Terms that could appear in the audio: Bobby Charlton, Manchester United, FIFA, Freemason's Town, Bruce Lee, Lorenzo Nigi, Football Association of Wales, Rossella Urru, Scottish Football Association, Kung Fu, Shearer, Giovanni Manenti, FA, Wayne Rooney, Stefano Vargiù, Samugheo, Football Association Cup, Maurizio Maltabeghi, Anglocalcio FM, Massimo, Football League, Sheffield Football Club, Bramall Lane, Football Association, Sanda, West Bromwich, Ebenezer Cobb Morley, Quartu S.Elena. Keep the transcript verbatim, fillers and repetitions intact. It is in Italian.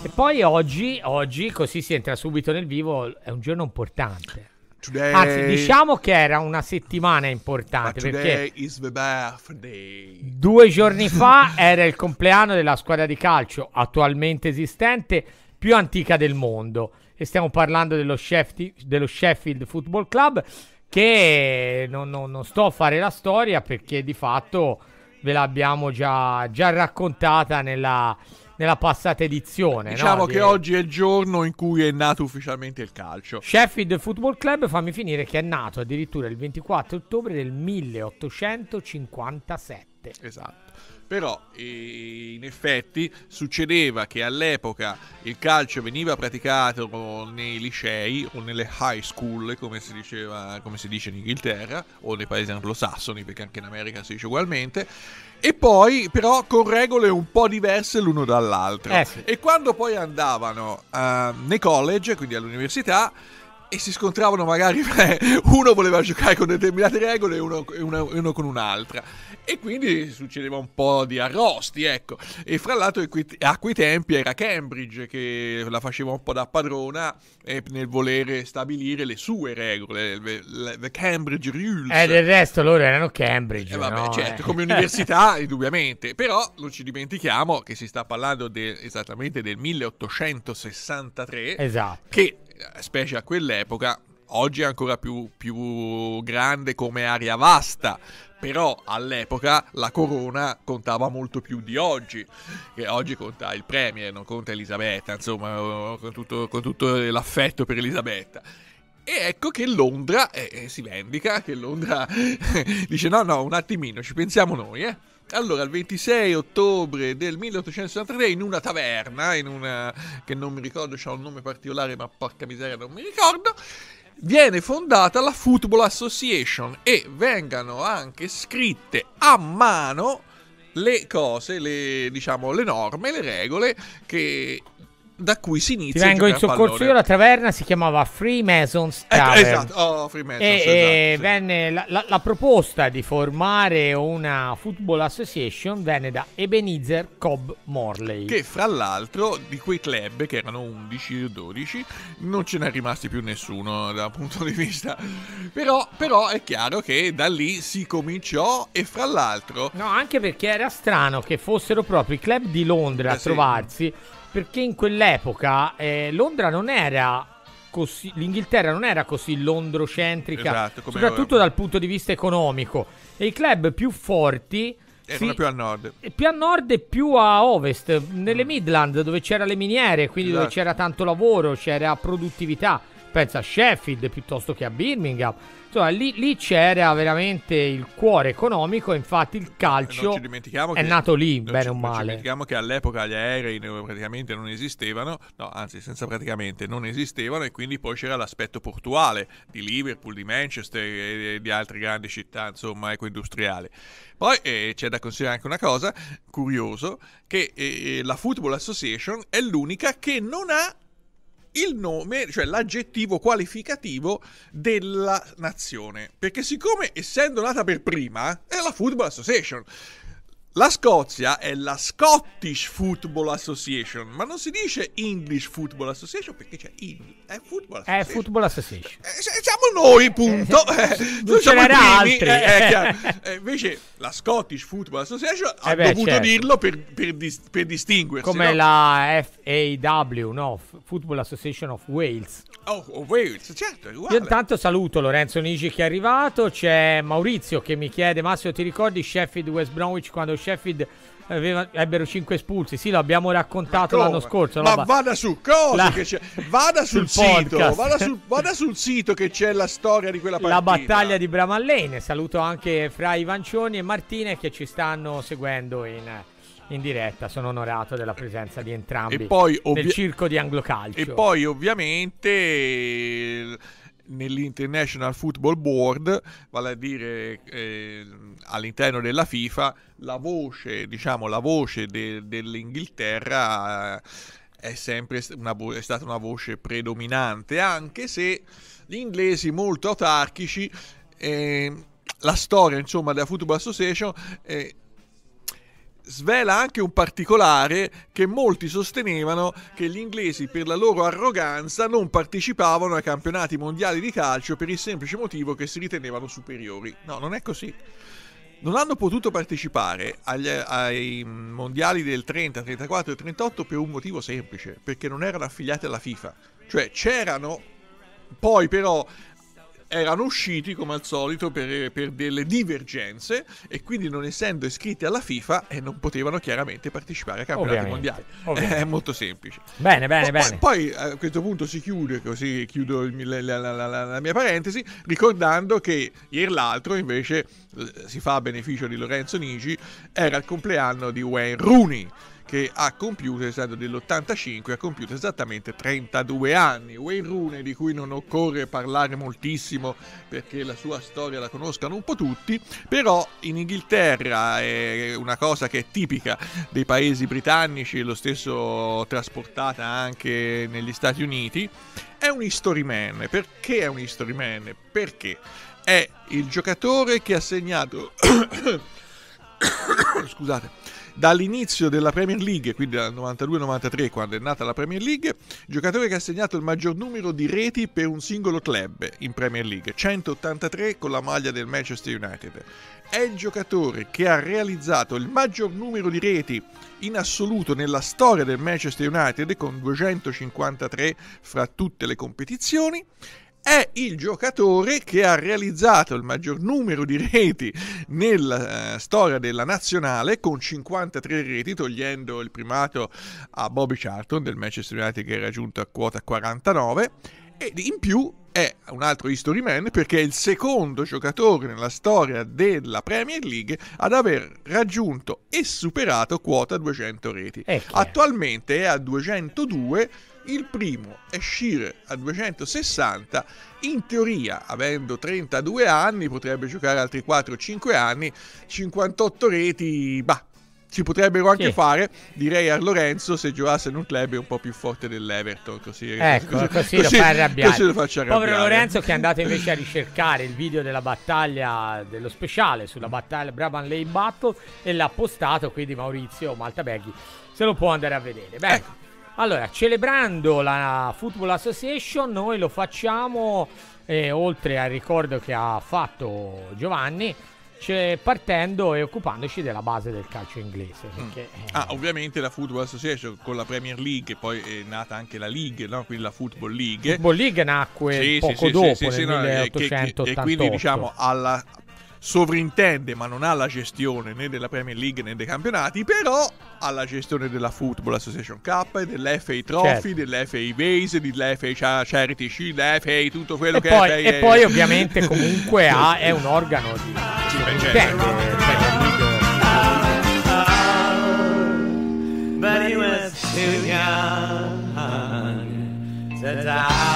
E poi oggi, oggi, così si entra subito nel vivo, è un giorno importante. Today, Anzi, diciamo che era una settimana importante, perché due giorni fa era il compleanno della squadra di calcio attualmente esistente più antica del mondo, e stiamo parlando dello, Shef- dello Sheffield Football Club, che non, non, non sto a fare la storia perché di fatto ve l'abbiamo già, già raccontata nella... nella passata edizione. Diciamo, no? che di... oggi è il giorno in cui è nato ufficialmente il calcio. Sheffield Football Club, fammi finire, che è nato addirittura il ventiquattro ottobre del milleottocentocinquantasette. Esatto. Però eh, in effetti succedeva che all'epoca il calcio veniva praticato nei licei o nelle high school, come si diceva, come si dice in Inghilterra, o nei paesi anglosassoni, perché anche in America si dice ugualmente, e poi però con regole un po' diverse l'uno dall'altro. Eh sì. E quando poi andavano uh, nei college, quindi all'università, e si scontravano magari, beh, uno voleva giocare con determinate regole e uno, uno, uno con un'altra, e quindi succedeva un po' di arrosti, ecco. E fra l'altro a quei tempi era Cambridge che la faceva un po' da padrona eh, nel volere stabilire le sue regole, le, le, le Cambridge Rules. E eh, del resto loro erano Cambridge, eh, vabbè, no? Certo, eh. Come università indubbiamente, però non ci dimentichiamo che si sta parlando de, esattamente del milleottocentosessantatré, esatto, che specie a quell'epoca, oggi è ancora più, più grande come area vasta, però all'epoca la corona contava molto più di oggi, che oggi conta il premier, non conta Elisabetta, insomma, con tutto, con tutto l'affetto per Elisabetta. E ecco che Londra eh, si vendica, che Londra dice no no un attimino, ci pensiamo noi, eh. Allora, il ventisei ottobre del milleottocentosessantatré, in una taverna, in una che non mi ricordo, c'ha un nome particolare, ma porca miseria non mi ricordo, viene fondata la Football Association, e vengano anche scritte a mano le cose, le, diciamo, le norme, le regole che... da cui si inizia. Ti vengo in soccorso io, la taverna si chiamava Freemason's Town. Eh, esatto, oh, Freemason's, e, esatto, e sì. venne la, la, la proposta di formare una Football Association venne da Ebenezer Cobb Morley, che fra l'altro di quei club, che erano undici o dodici, non ce n'è rimasti più nessuno dal punto di vista, però, però è chiaro che da lì si cominciò. E fra l'altro no, anche perché era strano che fossero proprio i club di Londra eh, a trovarsi, sì. Perché in quell'epoca eh, Londra non era così, l'Inghilterra non era così londrocentrica, esatto, come soprattutto era... dal punto di vista economico. E i club più forti erano si... più a nord, più a nord e più a ovest, nelle mm. Midland, dove c'era le miniere, quindi esatto, dove c'era tanto lavoro, c'era produttività. Pensa a Sheffield piuttosto che a Birmingham. Insomma, lì, lì c'era veramente il cuore economico, infatti il calcio è nato lì, bene o male. Non ci dimentichiamo che all'epoca gli aerei praticamente non esistevano, no, anzi senza praticamente non esistevano, e quindi poi c'era l'aspetto portuale di Liverpool, di Manchester e di altre grandi città, insomma, ecoindustriali. Poi eh, c'è da considerare anche una cosa curiosa, che eh, la Football Association è l'unica che non ha il nome, cioè l'aggettivo qualificativo della nazione, perché siccome essendo nata per prima è la Football Association, la Scozia è la Scottish Football Association, ma non si dice English Football Association perché c'è in, è Football Association, è Football Association. Eh, siamo noi, punto. Eh, non ce n'era altri. Eh, eh, invece la Scottish Football Association eh ha beh, dovuto certo. dirlo per, per, dis, per distinguersi. Come no? La F A W, no? Football Association of Wales. Oh, oh Wales, certo. Uguale. Io intanto saluto Lorenzo Nigi che è arrivato, c'è Maurizio che mi chiede: Massimo, ti ricordi Sheffield West Bromwich quando Sheffield aveva, ebbero cinque espulsi? Sì, lo abbiamo raccontato l'anno scorso. Ma no, vada su cosa la... che c'è, vada sul, sul sito, vada sul, vada sul sito che c'è la storia di quella partita. La battaglia di Bramall Lane. Saluto anche fra Ivancioni e Martina che ci stanno seguendo in... in diretta, sono onorato della presenza di entrambi e poi ovvi- nel circo di Anglocalcio. E poi ovviamente nell'International Football Board, vale a dire eh, all'interno della FIFA, la voce, diciamo, la voce de- dell'Inghilterra è sempre una vo- è stata una voce predominante, anche se gli inglesi molto autarchici, eh, la storia insomma della Football Association eh, svela anche un particolare che molti sostenevano, che gli inglesi per la loro arroganza non partecipavano ai campionati mondiali di calcio per il semplice motivo che si ritenevano superiori. No, non è così. Non hanno potuto partecipare agli, ai mondiali del trenta, trentaquattro e trentotto per un motivo semplice, perché non erano affiliati alla FIFA. Cioè c'erano, poi però erano usciti come al solito per, per delle divergenze, e quindi non essendo iscritti alla FIFA e eh, non potevano chiaramente partecipare ai campionati ovviamente, mondiali ovviamente. È molto semplice. Bene, bene, poi, bene. Poi a questo punto si chiude, così chiudo il, la, la, la, la mia parentesi, ricordando che ieri l'altro invece, si fa a beneficio di Lorenzo Nigi, era il compleanno di Wayne Rooney, che ha compiuto, essendo dell'ottantacinque, ha compiuto esattamente trentadue anni. Wayne Rooney, di cui non occorre parlare moltissimo perché la sua storia la conoscano un po' tutti, però in Inghilterra è una cosa che è tipica dei paesi britannici, lo stesso trasportata anche negli Stati Uniti, è un history man. Perché è un history man? Perché è il giocatore che ha segnato scusate dall'inizio della Premier League, quindi dal novantadue novantatré, quando è nata la Premier League, giocatore che ha segnato il maggior numero di reti per un singolo club in Premier League, centottantatré con la maglia del Manchester United. È il giocatore che ha realizzato il maggior numero di reti in assoluto nella storia del Manchester United, con duecentocinquantatré fra tutte le competizioni. È il giocatore che ha realizzato il maggior numero di reti nella eh, storia della nazionale, con cinquantatré reti, togliendo il primato a Bobby Charlton del Manchester United, che era giunto a quota quarantanove, e in più è un altro history man perché è il secondo giocatore nella storia della Premier League ad aver raggiunto e superato quota duecento reti. Attualmente è a duecentodue. Il primo è Shearer a duecentosessanta, in teoria avendo trentadue anni potrebbe giocare altri quattro o cinque anni, cinquantotto reti, bah, si potrebbero anche sì. fare, direi a Lorenzo, se giocasse in un club un po' più forte dell'Everton, così, ecco, così, così, così lo fa arrabbiare. Così lo faccio arrabbiare. Povero Lorenzo, che è andato invece a ricercare il video della battaglia, dello speciale sulla battaglia Bramall Lane Battle, e l'ha postato, quindi Maurizio Maltabeghi se lo può andare a vedere. Bene. Ecco. Allora, celebrando la Football Association, noi lo facciamo, eh, oltre al ricordo che ha fatto Giovanni, cioè partendo e occupandoci della base del calcio inglese. Perché, mm. Ah, eh, ovviamente la Football Association con la Premier League, poi è nata anche la League, no? Quindi la Football League. Football League nacque sì, poco sì, dopo, sì, nel sì, milleottocentottantotto. Che, che, e quindi diciamo alla... sovrintende, ma non ha la gestione né della Premier League né dei campionati, però ha la gestione della Football Association Cup, dell'F A Trophy, certo, dell'F A Vase, dell'F A Charity Shield, dell'F A tutto quello e che poi, è F A... E poi ovviamente comunque ha, è un organo di... Sì, beh, certo. Certo.